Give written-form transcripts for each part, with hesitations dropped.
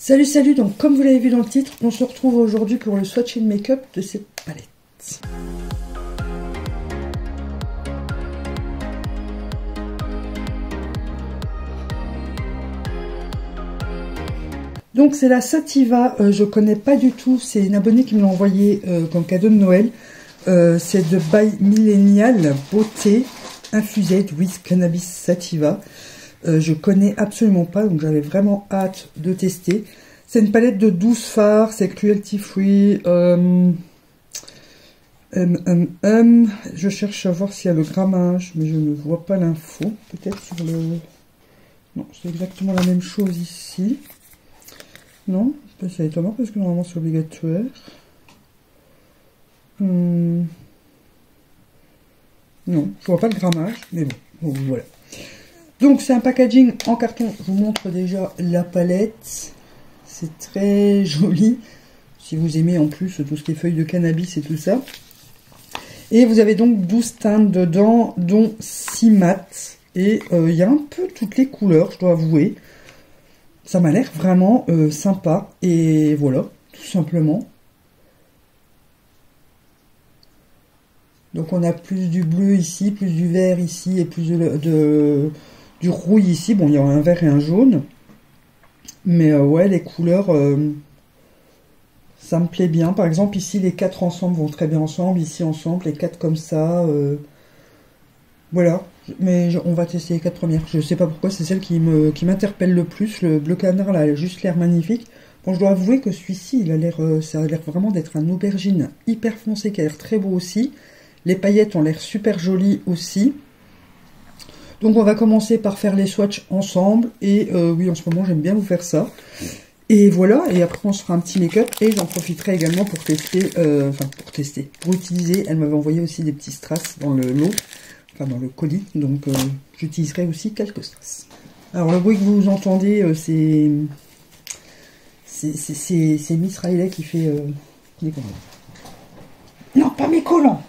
Salut, salut, donc comme vous l'avez vu dans le titre, on se retrouve aujourd'hui pour le swatch et le make-up de cette palette. Donc c'est la Sativa, je connais pas du tout, c'est une abonnée qui me l'a envoyée comme cadeau de Noël. C'est de By Millennial Beauté, Infused with Cannabis Sativa. Je connais absolument pas, donc j'avais vraiment hâte de tester. C'est une palette de 12 fards, c'est cruelty free. Je cherche à voir s'il y a le grammage, mais je ne vois pas l'info. Peut-être sur le... Non, c'est exactement la même chose ici. Non, c'est étonnant parce que normalement c'est obligatoire. Non, je vois pas le grammage, mais bon, voilà. Donc c'est un packaging en carton, je vous montre déjà la palette, c'est très joli, si vous aimez en plus tout ce qui est feuilles de cannabis et tout ça. Et vous avez donc 12 teintes dedans, dont 6 mates, et il y a un peu toutes les couleurs, je dois avouer. Ça m'a l'air vraiment sympa, et voilà, tout simplement. Donc on a plus du bleu ici, plus du vert ici, et plus du rouille ici. Bon, il y a un vert et un jaune. Mais ouais, les couleurs, ça me plaît bien. Par exemple, ici, les 4 ensemble vont très bien ensemble. Ici, ensemble, les 4 comme ça. Voilà. Mais on va tester les 4 premières. Je sais pas pourquoi, c'est celle qui m'interpelle le plus. Le bleu canard, là, elle a juste l'air magnifique. Bon, je dois avouer que celui-ci, il a l'air, ça a l'air vraiment d'être un aubergine hyper foncé qui a l'air très beau aussi. Les paillettes ont l'air super jolies aussi. Donc on va commencer par faire les swatchs ensemble. Et oui, en ce moment, j'aime bien vous faire ça. Et voilà, et après on se fera un petit make-up. Et j'en profiterai également pour tester, pour utiliser. Elle m'avait envoyé aussi des petits strass dans le lot, enfin dans le colis. Donc j'utiliserai aussi quelques strass. Alors le bruit que vous entendez, c'est Miss Riley qui fait les collants. Non, pas mes collants.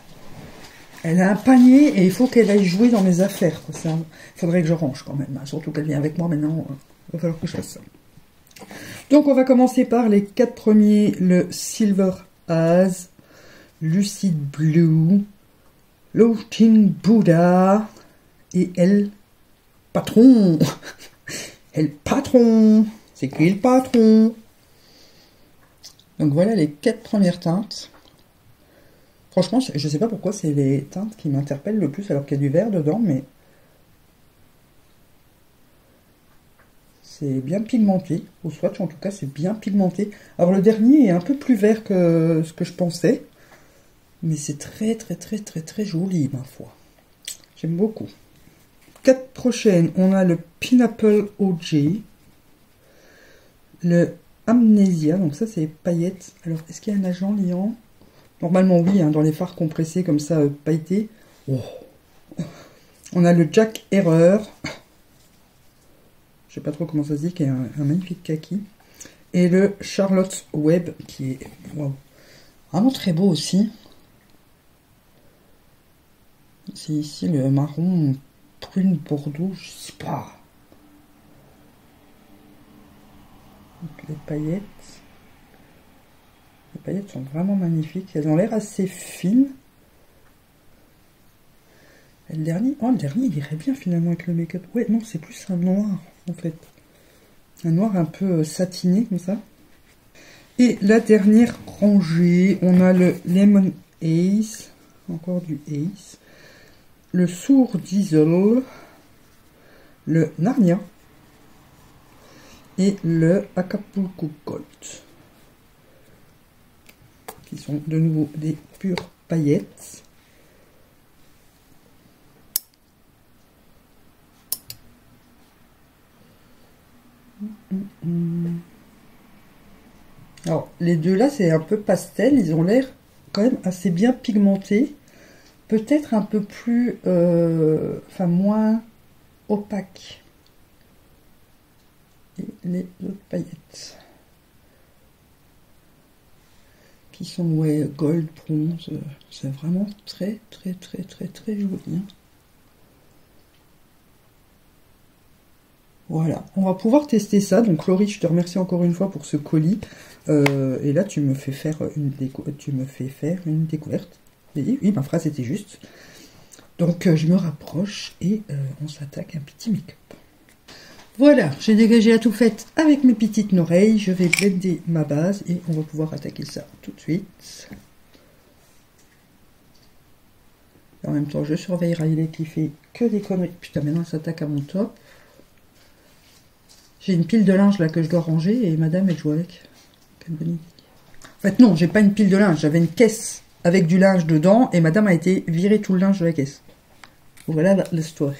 Elle a un panier et il faut qu'elle aille jouer dans mes affaires. Il faudrait que je range quand même. Hein. Surtout qu'elle vient avec moi maintenant. Il va falloir que je fasse ça. Donc on va commencer par les 4 premiers. Le Silver Haze, Lucid Blue, Low King Buddha et El Patron. El Patron. C'est qui le patron? Donc voilà les 4 premières teintes. Franchement, je sais pas pourquoi c'est les teintes qui m'interpellent le plus alors qu'il y a du vert dedans, mais c'est bien pigmenté. Au swatch, en tout cas, c'est bien pigmenté. Alors le dernier est un peu plus vert que ce que je pensais, mais c'est très très très très très joli, ma foi. J'aime beaucoup. 4 prochaines, on a le Pineapple OG, le Amnesia, donc ça c'est paillettes. Alors, est-ce qu'il y a un agent liant? Normalement, oui, hein, dans les fards compressés, comme ça, pailletés. Oh. On a le Jack Herrer. Je sais pas trop comment ça se dit, qui est un magnifique kaki. Et le Charlotte Web, qui est wow, vraiment très beau aussi. C'est ici le marron prune bordeaux, je sais pas. Donc, les paillettes. Les paillettes sont vraiment magnifiques. Elles ont l'air assez fines. Et le dernier, oh, le dernier, il irait bien finalement avec le make-up. Ouais, non, c'est plus un noir, en fait. Un noir un peu satiné, comme ça. Et la dernière rangée, on a le Lemon Haze. Encore du Ace. Le Sour Diesel. Le Narnia. Et le Acapulco Gold. Qui sont de nouveau des pures paillettes. Alors, les deux là, c'est un peu pastel. Ils ont l'air quand même assez bien pigmentés. Peut-être un peu plus... enfin, moins opaque. Et les autres paillettes. Qui sont ouais, gold, bronze, c'est vraiment très très très très très joli. Voilà, on va pouvoir tester ça. Donc Laurie, je te remercie encore une fois pour ce colis. Et là, tu me fais faire une découverte. Et, oui, ma phrase était juste. Donc je me rapproche et on s'attaque à un petit make-up. Voilà, j'ai dégagé la tout faite avec mes petites oreilles. Je vais blender ma base et on va pouvoir attaquer ça tout de suite. Et en même temps, je surveille Riley qui fait que des conneries. Putain, maintenant elle s'attaque à mon top. J'ai une pile de linge là que je dois ranger et madame elle joue avec. Quelle bonne idée. En fait non, j'ai pas une pile de linge, j'avais une caisse avec du linge dedans et madame a été virée tout le linge de la caisse. Voilà l'histoire.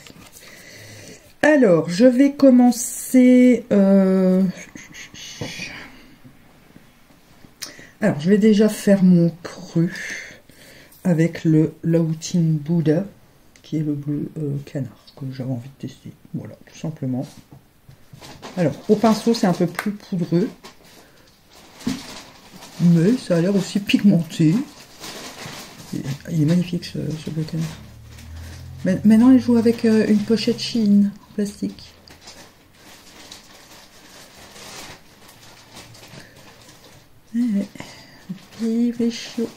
Alors, je vais commencer... Alors, je vais déjà faire mon cru avec le Low King Buddha, qui est le bleu canard, que j'avais envie de tester. Voilà, tout simplement. Alors, au pinceau, c'est un peu plus poudreux. Mais ça a l'air aussi pigmenté. Il est magnifique, ce bleu canard. Maintenant, elle joue avec une pochette Chine en plastique. Vive les chiots.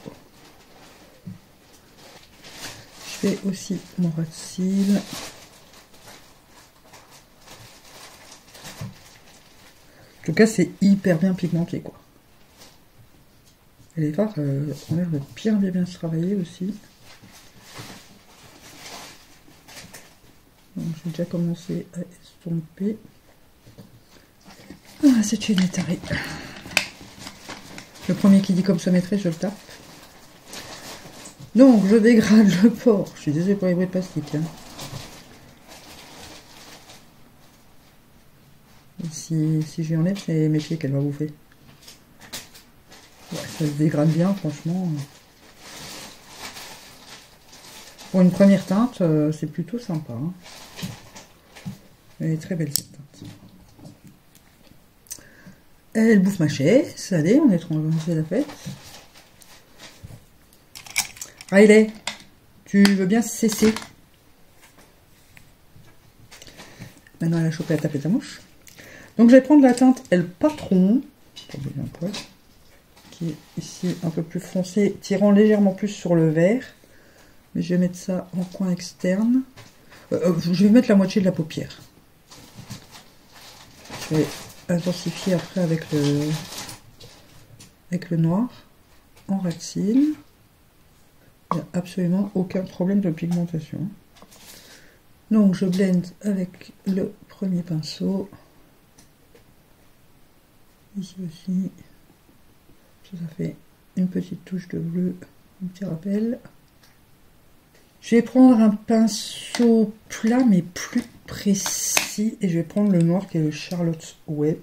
Je fais aussi mon ras de cils. En tout cas, c'est hyper bien pigmenté, quoi. Les fards ont l'air de bien se travailler aussi. Donc, j'ai déjà commencé à estomper. Ah, c'est une tarée. Le premier qui dit comme se mettrait, je le tape. Donc, je dégrade le porc. Je suis désolée pour les bruits de plastique. Hein. Si je lui enlève, c'est mes pieds qu'elle va bouffer. Ouais, ça se dégrade bien, franchement. Pour une première teinte, c'est plutôt sympa. Hein. Elle est très belle cette teinte. Elle bouffe ma chaise. Allez, on est trop avancé la fête. Riley, tu veux bien cesser? Maintenant, elle a chopé à taper ta mouche. Donc, je vais prendre la teinte El Patron, qui est ici un peu plus foncé, tirant légèrement plus sur le vert. Mais je vais mettre ça en coin externe. Je vais mettre la moitié de la paupière. Je vais intensifier après avec le noir en ras de cils. Il n'y a absolument aucun problème de pigmentation. Donc je blende avec le premier pinceau. Ici aussi. Ça fait une petite touche de bleu, un petit rappel. Je vais prendre un pinceau plat mais plus précis et je vais prendre le noir qui est le Charlotte Web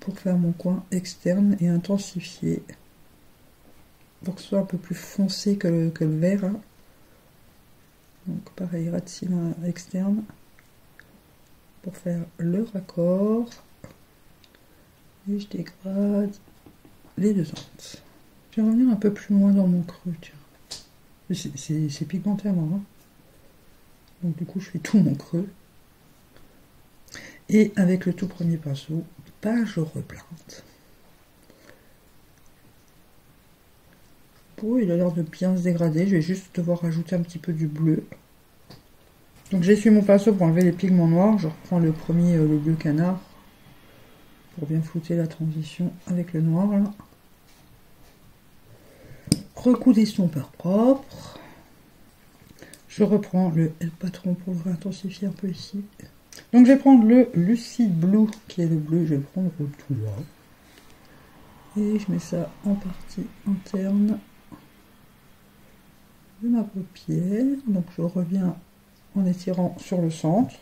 pour faire mon coin externe et intensifier pour que ce soit un peu plus foncé que le vert. Hein. Donc pareil, ras de cils externe pour faire le raccord et je dégrade les deux teintes. Je vais revenir un peu plus loin dans mon creux, tiens. C'est pigmenté à moi. Hein. Donc du coup, je fais tout mon creux. Et avec le tout premier pinceau, je replante. Bon, il a l'air de bien se dégrader. Je vais juste devoir rajouter un petit peu du bleu. Donc j'essuie mon pinceau pour enlever les pigments noirs. Je reprends le premier, le bleu canard, pour bien flouter la transition avec le noir, là. Recoup d'estompeur propre. Je reprends le El Patron pour le réintensifier un peu ici. Donc je vais prendre le Lucid Blue qui est le bleu, je vais prendre le tout là. Et je mets ça en partie interne de ma paupière. Donc je reviens en étirant sur le centre.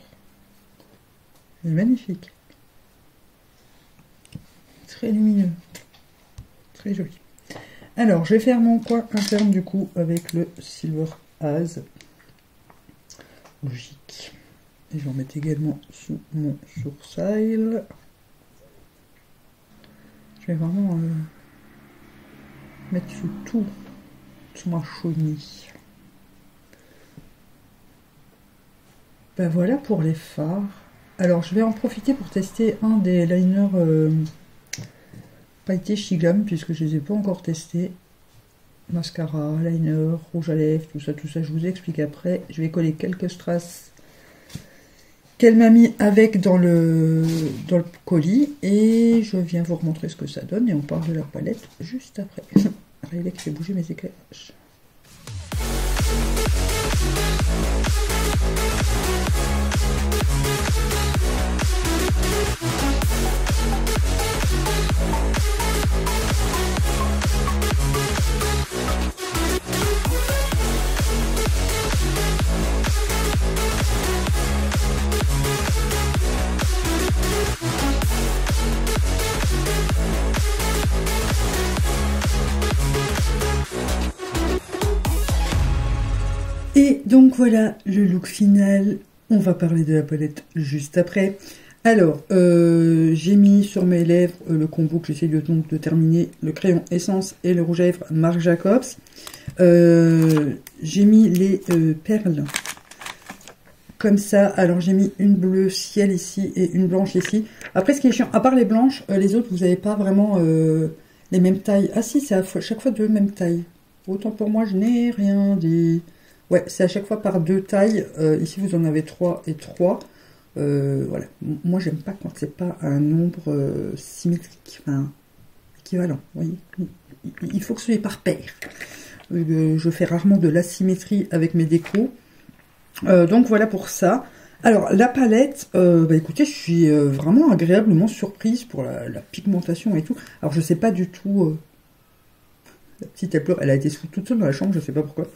C'est magnifique. Très lumineux. Très joli. Alors, je vais faire mon coin interne du coup avec le Silver Haze. Logique. Et j'en mets également sous mon sourcil. Je vais vraiment mettre sous tout, sous ma chenille. Ben voilà pour les fards. Alors je vais en profiter pour tester un des liners pailletés Shiglam, puisque je ne les ai pas encore testés. Mascara, liner, rouge à lèvres, tout ça, je vous explique après. Je vais coller quelques strass qu'elle m'a mis avec dans le colis. Et je viens vous remontrer ce que ça donne et on parle de leur palette juste après. Réveillez que j'ai bougé mes éclairages. Et donc voilà le look final, on va parler de la palette juste après. Alors, j'ai mis sur mes lèvres le combo que j'essaie donc de terminer, le crayon essence et le rouge à lèvres Marc Jacobs. J'ai mis les perles comme ça. Alors j'ai mis une bleue ciel ici et une blanche ici. Après ce qui est chiant, à part les blanches, les autres vous n'avez pas vraiment les mêmes tailles. Ah si, c'est à chaque fois deux mêmes tailles. Autant pour moi je n'ai rien dit. Ouais, c'est à chaque fois par deux tailles. Ici, vous en avez 3 et 3. Voilà. Moi, j'aime pas quand c'est pas un nombre symétrique, enfin équivalent. Voyez, il faut que ce soit par paire. Je fais rarement de l'asymétrie avec mes décos. Donc voilà pour ça. Alors la palette, bah écoutez, je suis vraiment agréablement surprise pour la pigmentation et tout. Alors je sais pas du tout. La petite tableur, elle a été toute seule dans la chambre, je sais pas pourquoi.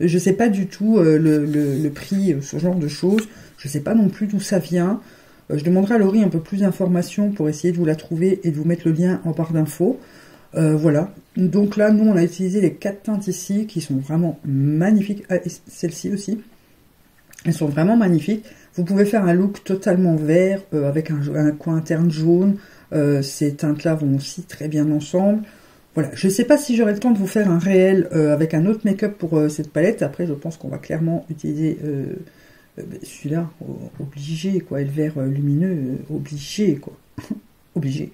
Je sais pas du tout le prix, ce genre de choses. Je sais pas non plus d'où ça vient. Je demanderai à Laurie un peu plus d'informations pour essayer de vous la trouver et de vous mettre le lien en barre d'infos. Voilà. Donc là, nous, on a utilisé les 4 teintes ici qui sont vraiment magnifiques. Ah, et celles-ci aussi. Elles sont vraiment magnifiques. Vous pouvez faire un look totalement vert avec un coin interne jaune. Ces teintes-là vont aussi très bien ensemble. Voilà, je ne sais pas si j'aurai le temps de vous faire un réel avec un autre make-up pour cette palette. Après, je pense qu'on va clairement utiliser celui-là, obligé, quoi. Et le vert lumineux, obligé, quoi. Obligé.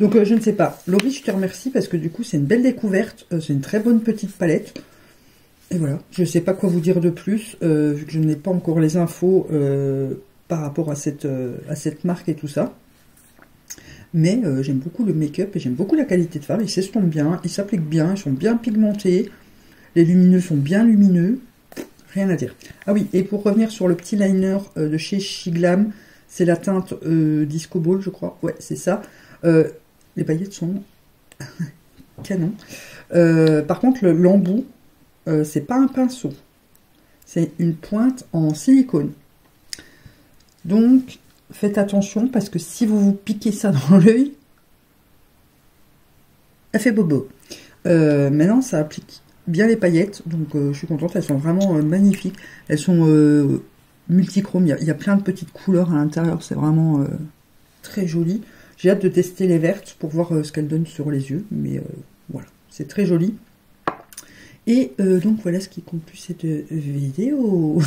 Donc, je ne sais pas. Laurie, je te remercie parce que du coup, c'est une belle découverte. C'est une très bonne petite palette. Et voilà, je ne sais pas quoi vous dire de plus, vu que je n'ai pas encore les infos par rapport à cette marque et tout ça. Mais j'aime beaucoup le make-up et j'aime beaucoup la qualité de fard. Ils s'estompent bien, ils s'appliquent bien, ils sont bien pigmentés. Les lumineux sont bien lumineux. Rien à dire. Ah oui, et pour revenir sur le petit liner de chez Shiglam, c'est la teinte Disco Ball, je crois. Ouais, c'est ça. Les paillettes sont canon. Par contre, l'embout, c'est pas un pinceau. C'est une pointe en silicone. Donc... faites attention parce que si vous vous piquez ça dans l'œil, elle fait bobo. Maintenant, ça applique bien les paillettes. Donc, je suis contente. Elles sont vraiment magnifiques. Elles sont multichromes. Il y a plein de petites couleurs à l'intérieur. C'est vraiment très joli. J'ai hâte de tester les vertes pour voir ce qu'elles donnent sur les yeux. Mais voilà, c'est très joli. Et donc, voilà ce qui conclut cette vidéo.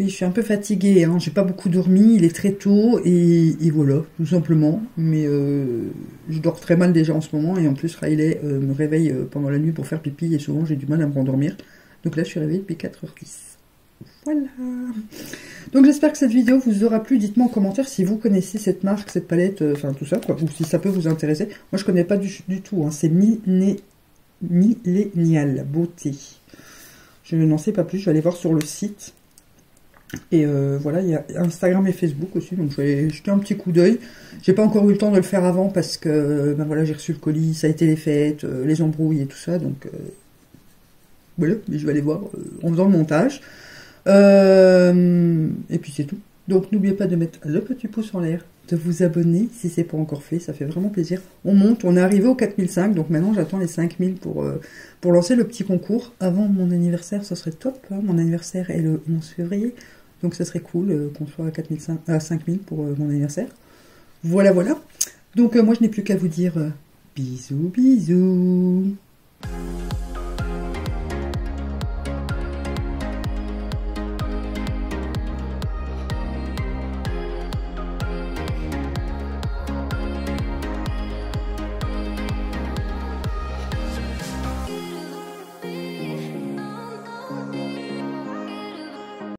Oui, je suis un peu fatiguée, hein. J'ai pas beaucoup dormi, il est très tôt, et voilà, tout simplement. Mais je dors très mal déjà en ce moment, et en plus Riley me réveille pendant la nuit pour faire pipi, et souvent j'ai du mal à me rendormir. Donc là, je suis réveillée depuis 4h10. Voilà. Donc j'espère que cette vidéo vous aura plu. Dites-moi en commentaire si vous connaissez cette marque, cette palette, enfin tout ça, quoi, ou si ça peut vous intéresser. Moi, je connais pas du tout, hein. C'est Millennial Beauté. Je n'en sais pas plus, je vais aller voir sur le site. Et voilà, il y a Instagram et Facebook aussi, donc je vais jeter un petit coup d'œil. J'ai pas encore eu le temps de le faire avant parce que ben voilà, j'ai reçu le colis, ça a été les fêtes, les embrouilles et tout ça, donc voilà, mais je vais aller voir en faisant le montage. Et puis c'est tout. Donc n'oubliez pas de mettre le petit pouce en l'air, de vous abonner si c'est pas encore fait, ça fait vraiment plaisir. On monte, on est arrivé aux 4005, donc maintenant j'attends les 5000 pour lancer le petit concours. Avant mon anniversaire, ça serait top, hein. Mon anniversaire est le 11 février, donc ça serait cool qu'on soit à 5000 pour mon anniversaire. Voilà. Donc moi je n'ai plus qu'à vous dire bisous.